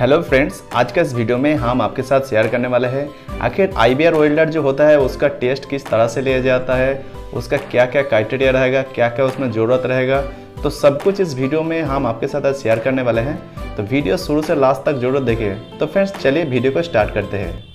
Hello friends, आज का इस वीडियो में हम आपके साथ शेयर करने वाले हैं आखिर IBR वेल्डर जो होता है उसका टेस्ट किस तरह से लिया जाता है, उसका क्या क्या क्राइटेरिया रहेगा, क्या क्या उसमें ज़रूरत रहेगा, तो सब कुछ इस वीडियो में हम आपके साथ आज शेयर करने वाले हैं। तो वीडियो शुरू से लास्ट तक जरूर देखिए। तो फ्रेंड्स चलिए वीडियो को स्टार्ट करते हैं।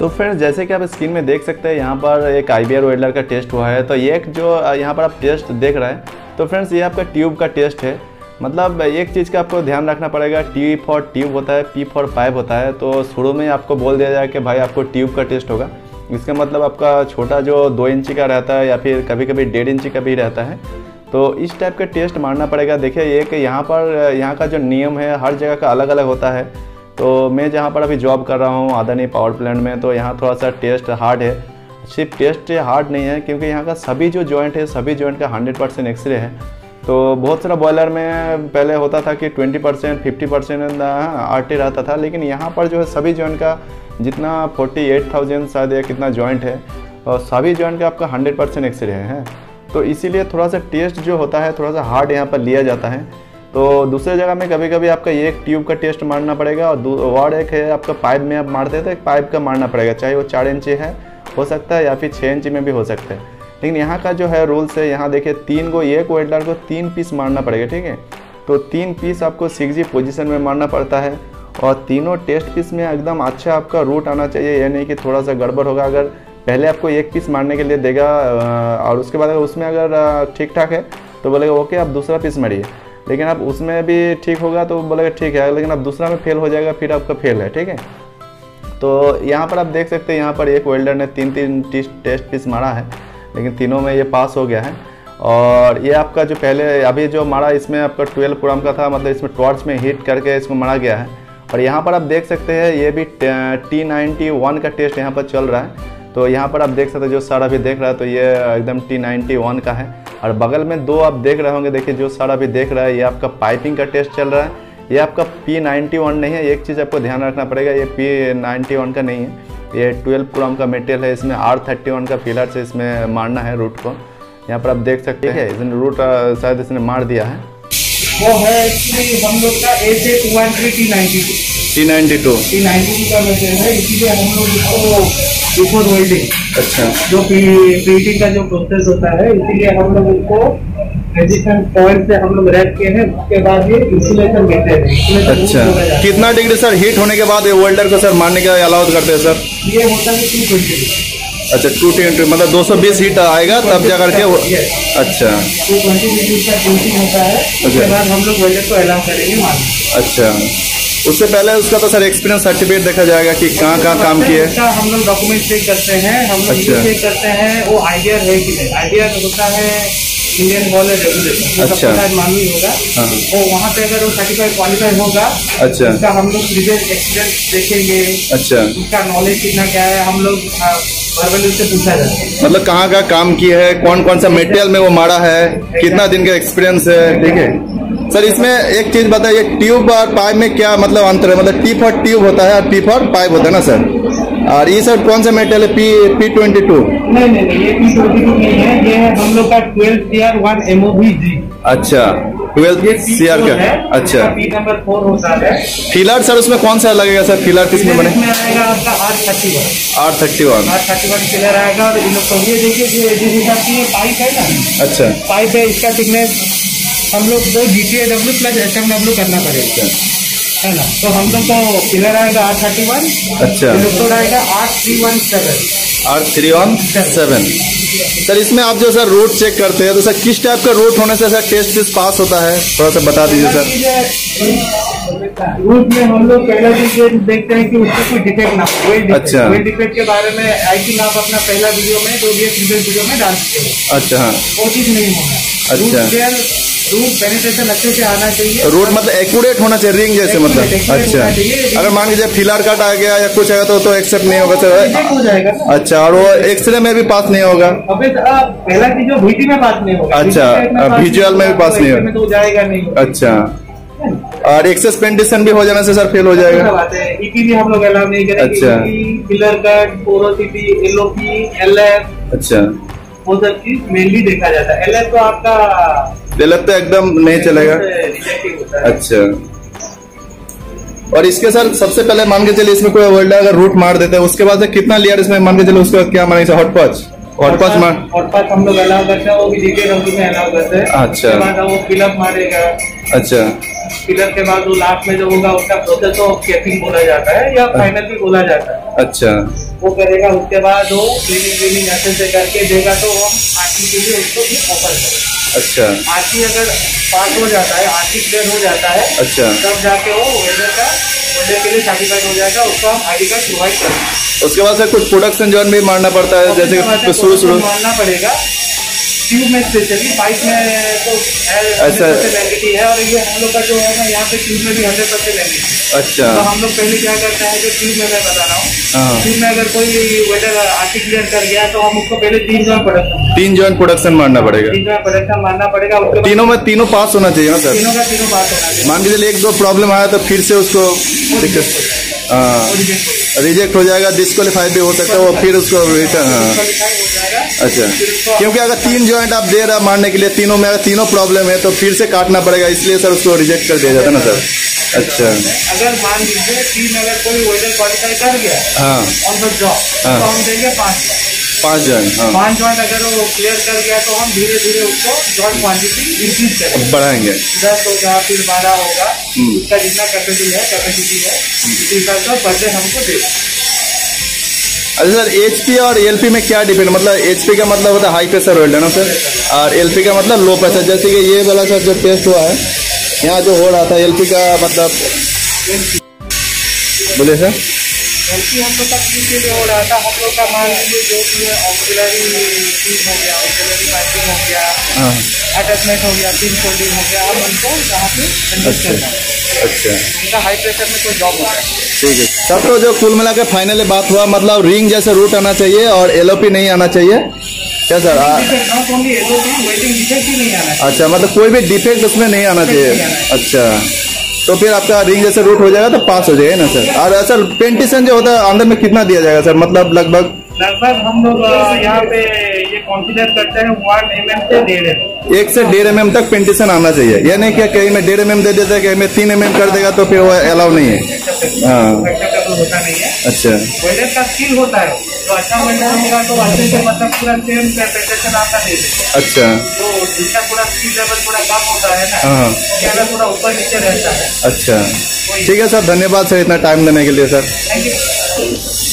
तो फ्रेंड्स जैसे कि आप स्क्रीन में देख सकते हैं यहाँ पर एक IBR वेल्डर का टेस्ट हुआ है। तो ये जो यहाँ पर आप टेस्ट देख रहे हैं तो फ्रेंड्स ये आपका ट्यूब का टेस्ट है। मतलब एक चीज़ का आपको ध्यान रखना पड़ेगा, T फॉर ट्यूब होता है, P फॉर पाइप होता है। तो शुरू में आपको बोल दिया जाए कि भाई आपको ट्यूब का टेस्ट होगा। इसका मतलब आपका छोटा जो 2 इंची का रहता है या फिर कभी कभी 1.5 इंची का भी रहता है, तो इस टाइप का टेस्ट मारना पड़ेगा। देखिए ये कि यहाँ का जो नियम है हर जगह का अलग अलग होता है। तो मैं जहाँ पर अभी जॉब कर रहा हूँ आदानी पावर प्लांट में, तो यहाँ थोड़ा सा टेस्ट हार्ड है। सिर्फ टेस्ट हार्ड नहीं है क्योंकि यहाँ का सभी जो जॉइंट है सभी जॉइंट का 100% एक्सरे है। तो बहुत सारा बॉयलर में पहले होता था कि 20% 50% आरटी रहता था, लेकिन यहाँ पर जो है सभी जॉइंट का जितना 48,000 शायद या कितना जॉइंट है और सभी जॉइंट का आपका 100% एक्सरे है। तो इसीलिए थोड़ा सा टेस्ट जो होता है थोड़ा सा हार्ड यहाँ पर लिया जाता है। तो दूसरे जगह में कभी कभी आपका एक ट्यूब का टेस्ट मारना पड़ेगा और एक है आपका पाइप में आप मारते हैं तो एक पाइप का मारना पड़ेगा, चाहे वो 4 इंची है हो सकता है या फिर 6 इंची में भी हो सकता है। लेकिन यहाँ का जो है रूल्स है, यहाँ देखिए एक वेल्डर को 3 पीस मारना पड़ेगा, ठीक है। तो 3 पीस आपको 6G पोजीशन में मारना पड़ता है और तीनों टेस्ट पीस में एकदम अच्छा आपका रूट आना चाहिए, ये नहीं कि थोड़ा सा गड़बड़ होगा। अगर पहले आपको 1 पीस मारने के लिए देगा और उसके बाद अगर उसमें अगर ठीक ठाक है तो बोलेगा ओके आप दूसरा पीस मारिए, लेकिन आप उसमें भी ठीक होगा तो बोलेगा ठीक है, लेकिन आप दूसरा में फेल हो जाएगा फिर आपका फेल है, ठीक है। तो यहाँ पर आप देख सकते हैं यहाँ पर एक वेल्डर ने 3 टेस्ट पीस मारा है, लेकिन तीनों में ये पास हो गया है। और ये आपका जो पहले अभी जो मारा इसमें आपका 12 क्रोम का था, मतलब इसमें टॉर्च में हीट करके इसको मारा गया है। और यहाँ पर आप देख सकते हैं ये भी T91 का टेस्ट यहाँ पर चल रहा है। तो यहाँ पर आप देख सकते हैं जो सर अभी देख रहा है तो ये एकदम T91 का है। और बगल में दो आप देख रहे होंगे, देखिए जो सर अभी देख रहा है ये आपका पाइपिंग का टेस्ट चल रहा है। ये आपका P91 नहीं है, एक चीज़ आपको ध्यान रखना पड़ेगा ये P91 का नहीं है, ये 12 क्रोम का मेटेरियल है, इसमें R31 का फिलर से इसमें मारना है रूट को। यहाँ पर आप देख सकते हैं इसने रूट शायद इसने मार दिया है। वो है एक्चुअली हम लोग का T92 का मेटेरियल है, इसीलिए हम लोग इसको बिफोर वेल्डिंग अच्छा जो प्लेटिंग का जो प्रोसेस होता है इसीलिए हम लोग उनको रेजिस्टेंस पॉइंट से हम लोग रैप किए हैं। उसके बाद ये इंसुलेशन देते हैं। अच्छा, कितना डिग्री सर हीट होने के बाद ये वेल्डर को सर मारने का अलाउड करते हैं सर? ये होता है 220। अच्छा 220 मतलब 220 हीट आएगा तब जा करके। अच्छा 220 डिग्री का हीटिंग होता है, उसके बाद हम लोग वेल्डर को अलाउ करेंगे मारने। अच्छा, उससे पहले उसका तो सर एक्सपीरियंस सर्टिफिकेट देखा जाएगा कि कहाँ काम किया है। हम लोग डॉक्यूमेंट चेक करते हैं, हम लोग चेक करते हैं वो IBR है कि नहीं। IBR होता है इंडियन बॉलर रेगुलेशन, अच्छा मानी होगा वो वहाँ पे अगर वो 35 क्वालिफाई होगा। अच्छा, उसका हम लोग प्रीवियस एक्सपीरियंस देखेंगे। अच्छा, उसका नॉलेज कितना क्या है हम लोग वर्बल से पूछा जाता है, मतलब कहाँ का काम किया है, कौन कौन सा मटेरियल में वो मारा है, कितना दिन का एक्सपीरियंस है, ठीक है सर। इसमें एक चीज बताइए ट्यूब और पाइप में क्या मतलब अंतर है, मतलब T फॉर ट्यूब होता है और P फॉर पाइप होता है ना सर, और ये सर कौन सा मेटल है? P22 नहीं, ये P22 नहीं है, ये है हम लोग का 12 CR 1 MOV। अच्छा 12 CR का है। अच्छा P नंबर 4 होता है। फिलर सर उसमें कौन सा लगेगा सर, फिलर किसमें बने? इसमें आएगा आपका R31 फिलर आएगा। और ये देखिए जिस हिसाब से ये पाइप है ना, अच्छा पाइप है, इसका थिकनेस हम लोग को GTAW प्लस HMW करना पड़ेगा है ना। तो हम लोग को फिलर आएगा R31। अच्छा, फिलर आएगा R317। सर इसमें आप जो सर रूट चेक करते हैं तो सर किस टाइप का रूट होने से सर टेस्ट किस पास होता है, थोड़ा सा बता दीजिए सर। रूट में हम लोग पहला चीज देखते हैं कि उसको कोई डिफेक्ट ना हो। अच्छा, कोई डिफेक्ट के बारे में IQ नाप अपना पहला वीडियो में तो ये प्रीवियस वीडियो में डाल सकते हो। अच्छा, वो चीज नहीं होगा। अच्छा, रूट पेनिट्रेशन अच्छे से आना चाहिए, रूट मतलब एक्यूरेट होना चाहिए, रिंग जैसे मतलब। अच्छा, अगर मान लीजिए फिलर कट आ गया या कुछ आएगा तो एक्सेप्ट नहीं होगा सर, हो जाएगा। अच्छा, और वो एक्सरे में भी पास नहीं होगा, पहला की जो VT में पास नहीं होगा। अच्छा, विजुअल में भी पास नहीं होगा। अच्छा, और एक्सेस पेंडिशन भी हो जाने से सर फेल हो जाएगा। EP भी हम लोग अलाउ नहीं करेंगे। अच्छा, filler cut, porosity, LP, LF। अच्छा, वो सब चीज मेनली देखा जाता है। LF तो आपका LF तो एकदम नहीं चलेगा, रिजेक्टिव होता है। अच्छा, और इसके साथ सबसे पहले मान के चलिए इसमें कोई वर्ल्डा अगर रूट मार देता है उसके बाद कितना लेयर इसमें मान के चलो उसके बाद क्या मारेंगे? हॉट पॉच हम लोग अलाउ करते हैं, वो भी डीके कंपनी में अलाउ करते हैं। अच्छा, वो फिलअप मारेगा। अच्छा, फिलर के बाद वो लास्ट में जो होगा उसका प्रोसेस ऑफ कैपिंग बोला जाता है या फाइनल भी बोला जाता है। अच्छा, वो करेगा, उसके बाद वो क्लीनिंग ऐसे से करके देगा तो हम आरसी के लिए उसको भी ऑफर करेंगे। अच्छा, आरसी अगर पास हो जाता है, आरसी क्लियर हो जाता है, अच्छा, तब जाके वो वेल्डर का वेल्डर के लिए सर्टिफाइड हो जाएगा, उसको हम आईडी कार्ड प्रोवाइड करेंगे। उसके बाद सर कुछ प्रोडक्शन जॉन भी मारना पड़ता है, जैसे शुरू मारना पड़ेगा ट्यूब में, स्पेशली पाइप में तो एलपी है, और ये हम लोग का जो है ना यहाँ पे ट्यूब में भी 100% एलपी। अच्छा, तो हम लोग पहले क्या करते हैं कि ट्यूब में, मैं बता रहा हूँ, ट्यूब में अगर कोई वेटर आर्टिक क्लियर कर गया तो हम उसको पहले तीन जॉइंट प्रोडक्शन मारना पड़ेगा। तीनों में तीनों पास होना चाहिए ना सर? तीनों का तीनों पास होना चाहिए। मान के चलिए एक दो प्रॉब्लम आया तो फिर से उसको रिजेक्ट हो जाएगा, डिस्क्वालीफाई भी हो सकता है, वो फिर उसको रिटर्न। अच्छा, क्योंकि अगर तीन जॉइंट आप दे रहा मारने के लिए, तीनों में अगर तीनों प्रॉब्लम है तो फिर से काटना पड़ेगा, इसलिए सर उसको रिजेक्ट कर दिया जाता है ना सर? अच्छा, अगर मान लीजिए तीन अगर कोई वेल्डर क्वालिफाई कर गया, हाँ, तो हम देंगे पाँच जॉइंट। अगर वो क्लियर कर गया तो हम धीरे धीरे उसको जॉइंट क्वांटिटी इंक्रीज करेंगे, बढ़ाएंगे, 10 होगा फिर 12 होगा, उसका जितना कैपेसिटी है इस हिसाब से बजट हमको देगा। अच्छा सर, HP और LP में क्या डिपेंड, मतलब HP का मतलब होता है हाई प्रेशर वेल्डर ना सर, और LP का मतलब लो प्रेशर। जैसे कि ये वाला सर जो टेस्ट हुआ है यहाँ जो हो रहा था, LP का मतलब बोले सर? LP हम लोग तकलीफ के लिए हो रहा था, हम लोग का मान लीजिए जो कि ऑक्सिलरी चीज हो गया, ऑक्सिलरी पाइपिंग हो गया, अटैचमेंट हो गया, पिन फोल्डिंग हो गया, हम उनको यहाँ पे एडजस्ट करना है। अच्छा, इनका हाई प्रेशर में कोई जॉब होता है, ठीक है सर। तो जो कुल मिला के फाइनली बात हुआ, मतलब रिंग जैसे रूट आना चाहिए और LP नहीं आना चाहिए क्या सर? अच्छा, मतलब कोई भी डिफेक्ट उसमें नहीं आना चाहिए। अच्छा, तो फिर आपका रिंग जैसे रूट हो जाएगा तो पास हो जाएगा ना सर? और सर पेंटेशन जो होता है अंदर में कितना दिया जाएगा सर, मतलब लगभग हम लोग यहाँ पे ये कॉन्सिडर करते हैं 1 mm से 1.5 mm, 1 से 1.5 mm तक पेंटेशन आना चाहिए। यानी क्या कहीं में 1.5 mm दे देता है, कहीं में 3 mm कर देगा तो फिर वो अलाउ नहीं है। अच्छा, वेल्डर का स्किल होता है तो अच्छा वेल्डर होगा तो अच्छे से मतलब पूरा सेम पेंटेशन आता है। अच्छा, तो इसका पूरा स्किल लेवल थोड़ा कम होता है ना, कैमरा थोड़ा ऊपर नीचे रहता है। अच्छा, ठीक है सर, धन्यवाद सर इतना टाइम देने के लिए सर, थैंक यू।